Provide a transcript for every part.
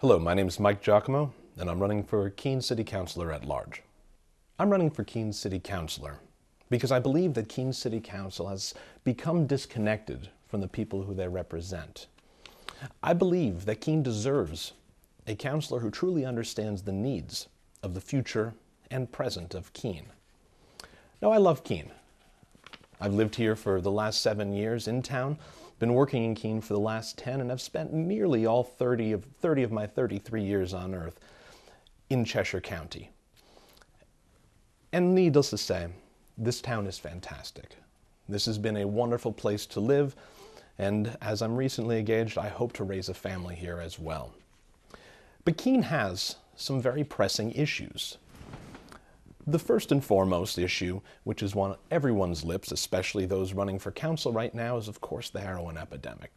Hello, my name is Mike Giacomo, and I'm running for Keene City Councilor at large. I'm running for Keene City Councilor because I believe that Keene City Council has become disconnected from the people who they represent. I believe that Keene deserves a councilor who truly understands the needs of the future and present of Keene. Now, I love Keene. I've lived here for the last 7 years in town, been working in Keene for the last 10, and I've spent nearly all 30 of my 33 years on earth in Cheshire County. And needless to say, this town is fantastic. This has been a wonderful place to live, and as I'm recently engaged, I hope to raise a family here as well. But Keene has some very pressing issues. The first and foremost issue, which is on everyone's lips, especially those running for council right now, is of course the heroin epidemic.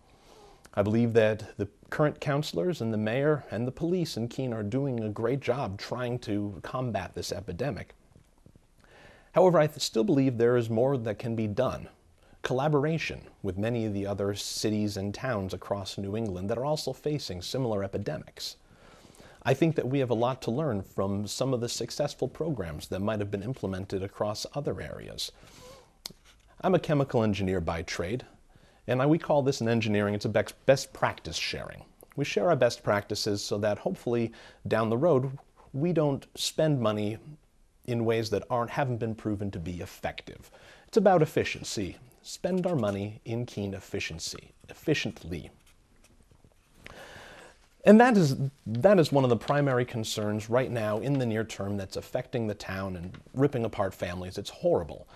I believe that the current councilors and the mayor and the police in Keene are doing a great job trying to combat this epidemic. However, I still believe there is more that can be done. Collaboration with many of the other cities and towns across New England that are also facing similar epidemics. I think that we have a lot to learn from some of the successful programs that might have been implemented across other areas. I'm a chemical engineer by trade, and we call this in engineering, it's a best practice sharing. We share our best practices so that hopefully down the road we don't spend money in ways that haven't been proven to be effective. It's about efficiency. Spend our money in Keene efficiently. And that is one of the primary concerns right now in the near term that's affecting the town and ripping apart families. It's horrible.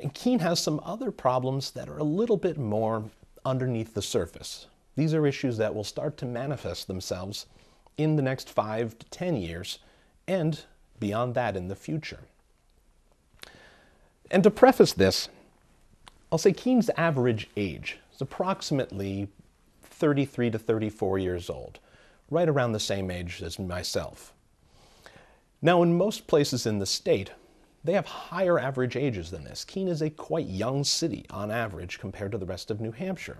And Keene has some other problems that are a little bit more underneath the surface. These are issues that will start to manifest themselves in the next 5 to 10 years and beyond that in the future. And to preface this, I'll say Keene's average age is approximately 33 to 34 years old. Right around the same age as myself. Now, in most places in the state, they have higher average ages than this. Keene is a quite young city on average compared to the rest of New Hampshire.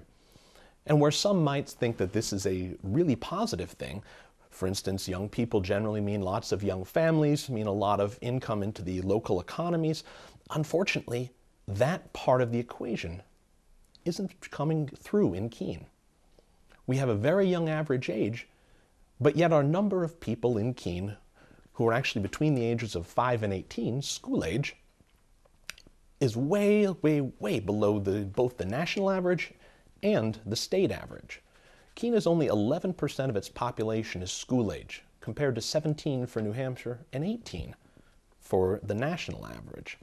And where some might think that this is a really positive thing, for instance, young people generally mean lots of young families, mean a lot of income into the local economies. Unfortunately, that part of the equation isn't coming through in Keene. We have a very young average age, but yet our number of people in Keene who are actually between the ages of 5 and 18, school age, is way, way, way below both the national average and the state average. Keene is only 11% of its population is school age, compared to 17 for New Hampshire and 18 for the national average.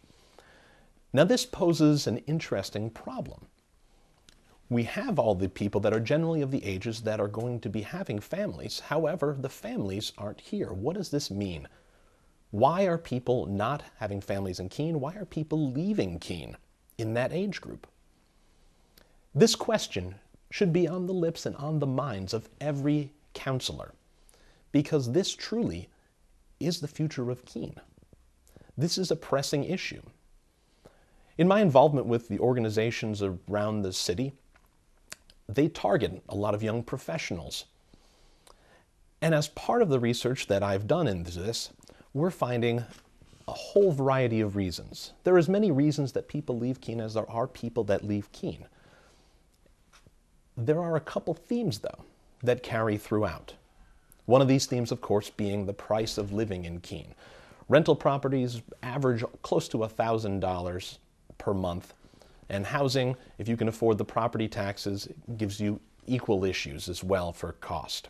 Now this poses an interesting problem. We have all the people that are generally of the ages that are going to be having families. However, the families aren't here. What does this mean? Why are people not having families in Keene? Why are people leaving Keene in that age group? This question should be on the lips and on the minds of every councilor, because this truly is the future of Keene. This is a pressing issue. In my involvement with the organizations around the city, they target a lot of young professionals. And as part of the research that I've done into this, we're finding a whole variety of reasons. There are as many reasons that people leave Keene as there are people that leave Keene. There are a couple themes, though, that carry throughout. One of these themes, of course, being the price of living in Keene. Rental properties average close to $1,000 per month. And housing, if you can afford the property taxes, gives you equal issues as well for cost.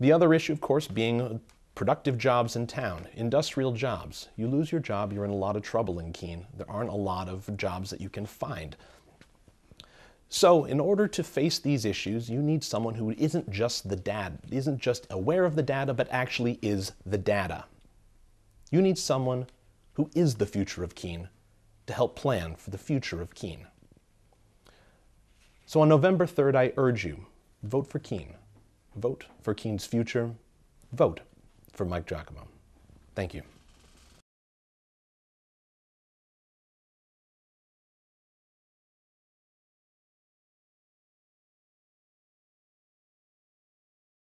The other issue, of course, being productive jobs in town, industrial jobs. You lose your job, you're in a lot of trouble in Keene. There aren't a lot of jobs that you can find. So in order to face these issues, you need someone who isn't just the dad, isn't just aware of the data, but actually is the data. You need someone who is the future of Keene, to help plan for the future of Keene. So on November 3rd, I urge you, vote for Keene. Vote for Keene's future. Vote for Mike Giacomo. Thank you.